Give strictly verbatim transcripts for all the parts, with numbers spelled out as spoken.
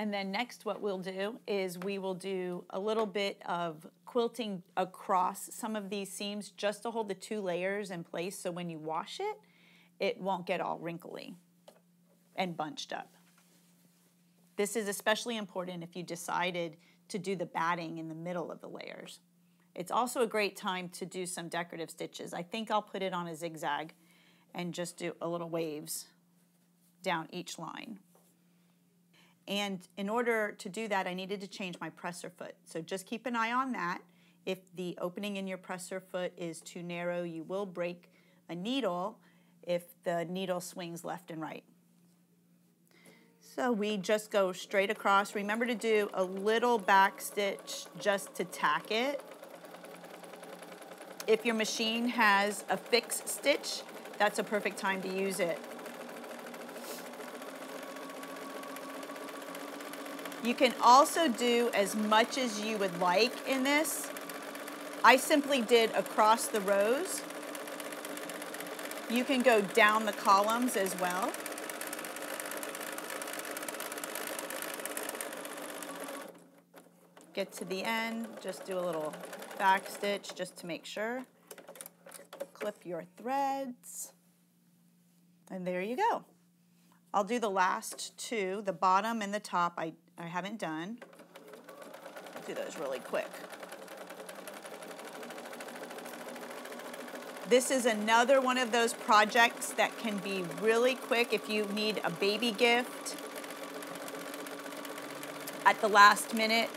And then next what we'll do is we will do a little bit of quilting across some of these seams just to hold the two layers in place so when you wash it, it won't get all wrinkly and bunched up. This is especially important if you decided to do the batting in the middle of the layers. It's also a great time to do some decorative stitches. I think I'll put it on a zigzag and just do a little waves down each line. And in order to do that, I needed to change my presser foot. So just keep an eye on that. If the opening in your presser foot is too narrow, you will break a needle if the needle swings left and right. So we just go straight across. Remember to do a little back stitch just to tack it. If your machine has a fixed stitch, that's a perfect time to use it. You can also do as much as you would like in this. I simply did across the rows. You can go down the columns as well. Get to the end, just do a little back stitch just to make sure. Clip your threads, and there you go. I'll do the last two, the bottom and the top. I I haven't done. I'll do those really quick. This is another one of those projects that can be really quick if you need a baby gift at the last minute.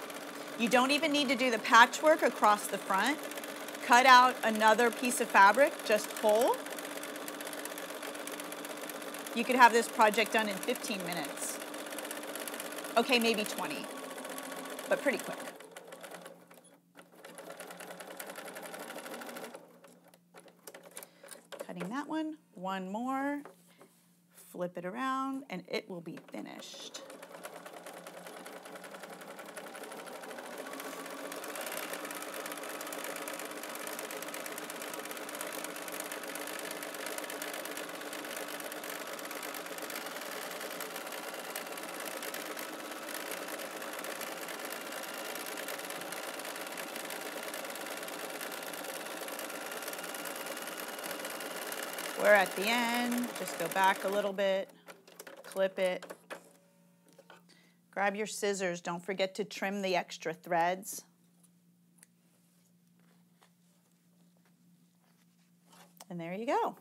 You don't even need to do the patchwork across the front. Cut out another piece of fabric, just whole. You could have this project done in fifteen minutes. Okay, maybe twenty, but pretty quick. Cutting that one, one more, flip it around, and it will be finished. We're at the end, just go back a little bit, clip it. Grab your scissors, don't forget to trim the extra threads. And there you go.